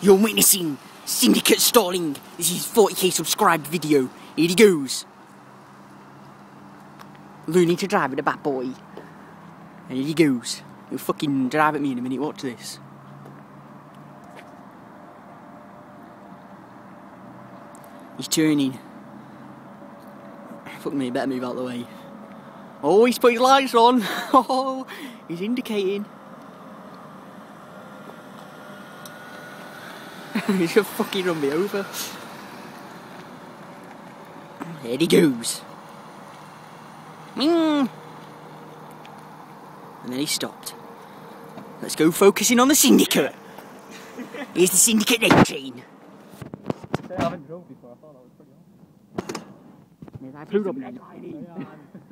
You're witnessing Syndicate stalling. This is his 40k subscribed video. Here he goes. Learning to drive with a bad boy. And here he goes. He'll fucking drive at me in a minute. Watch this. He's turning. Fuck me, better move out of the way. Oh, he's put his lights on. Oh, he's indicating. He's gonna fucking run me over. There he goes. And then he stopped. Let's go focusing on the Syndicate. Here's the Syndicate 18. I haven't drove before, I thought that was pretty awesome. I mean, I blew up that line.